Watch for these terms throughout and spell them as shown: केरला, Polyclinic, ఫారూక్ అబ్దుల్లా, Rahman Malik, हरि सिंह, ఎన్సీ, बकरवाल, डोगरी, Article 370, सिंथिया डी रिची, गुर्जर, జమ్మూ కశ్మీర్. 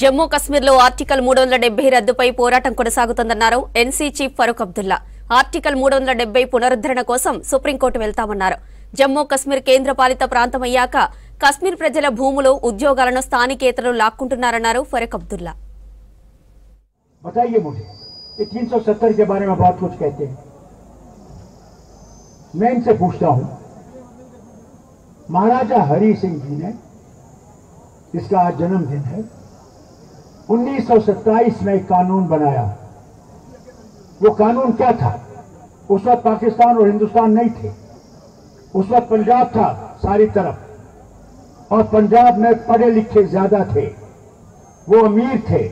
జమ్మూ కశ్మీర్లో ఆర్టికల్ 370 రద్దుపై పోరాటం కొనసాగుతుందన్నారు ఎన్సీ chief ఫారూక్ అబ్దుల్లా। Article 370 పునరుద్ధరణ కోసం సుప్రీంకోర్టు వెళ్తామన్నారు। జమ్మూ కశ్మీర్ కేంద్రపాలిత ప్రాంతమయ్యాక కశ్మీర్ ప్రజల భూములు ఉద్యోగాలను స్థానికేతరులు లాక్కుంటున్నారన్నారు ఫారూక్ అబ్దుల్లా। बताइए मुझे ये 370 के बारे में बात कुछ कहते हैं। मैं इनसे पूछता हूं, महाराजा हरि सिंह जी ने, इसका आज जन्मदिन है, 1927 में एक कानून बनाया। वो कानून क्या था? उस वक्त पाकिस्तान और हिंदुस्तान नहीं थे, उस वक्त पंजाब था सारी तरफ, और पंजाब में पढ़े लिखे ज्यादा थे, वो अमीर थे।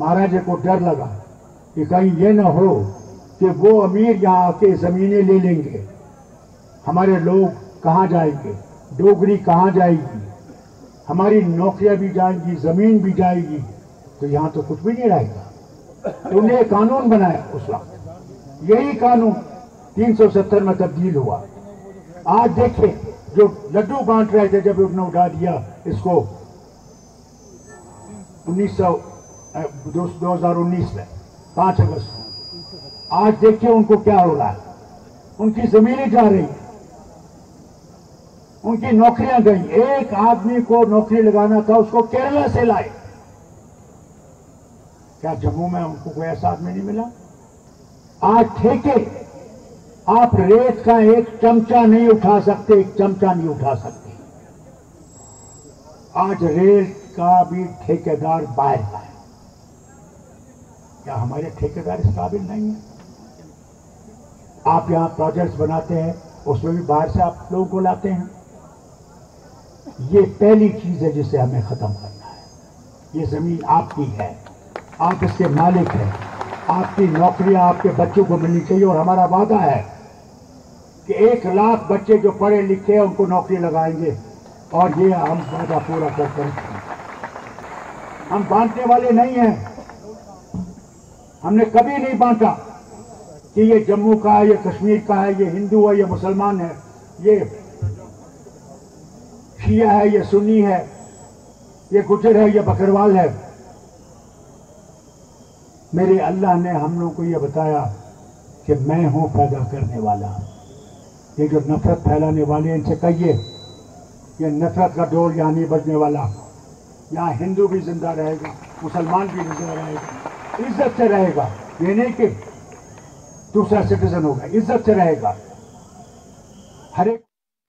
महाराजा को डर लगा कि कहीं ये ना हो कि वो अमीर यहाँ आके जमीनें ले लेंगे, हमारे लोग कहाँ जाएंगे, डोगरी कहाँ जाएगी, हमारी नौकरियां भी जाएंगी, जमीन भी जाएगी, तो यहाँ तो कुछ भी नहीं रहेगा। तो उन्हें कानून बनाया उस वक्त, यही कानून 370 में तब्दील हुआ। आज देखे जो लड्डू बांट रहे थे, जब उन्होंने उठा दिया इसको 2019 में 5 अगस्त को, आज देखिए उनको क्या हो रहा है। उनकी जमीनें जा रही है, उनकी नौकरियां गई। एक आदमी को नौकरी लगाना था, उसको केरला से लाए। क्या जम्मू में उनको कोई ऐसा आदमी नहीं मिला? आज ठेके, आप रेत का एक चमचा नहीं उठा सकते, एक चमचा नहीं उठा सकते। आज रेत का भी ठेकेदार बाहर है। क्या हमारे ठेकेदार इस काबिल नहीं है? आप यहाँ प्रोजेक्ट्स बनाते हैं, उसमें भी बाहर से आप लोगों को लाते हैं। ये पहली चीज है जिसे हमें खत्म करना है। ये जमीन आपकी है, आप इसके मालिक हैं, आपकी नौकरियां आपके बच्चों को मिलनी चाहिए। और हमारा वादा है कि 1 लाख बच्चे जो पढ़े लिखे हैं उनको नौकरी लगाएंगे, और ये हम वादा पूरा करते हैं। हम बांटने वाले नहीं हैं, हमने कभी नहीं बांटा कि ये जम्मू का है, ये कश्मीर का है, ये हिंदू है, ये मुसलमान है, ये शिया है, ये सुन्नी है, ये गुर्जर है, ये बकरवाल है। मेरे अल्लाह ने हम लोग को ये बताया कि मैं हूं पैदा करने वाला। ये जो नफरत फैलाने वाले, इनसे कहिए ये नफरत का डोर यहाँ नहीं बजने वाला। यहाँ हिंदू भी जिंदा रहेगा, मुसलमान भी जिंदा रहेगा, इज्जत से रहेगा। ये नहीं कि दूसरा सिटीजन होगा, इज्जत से रहेगा हर एक।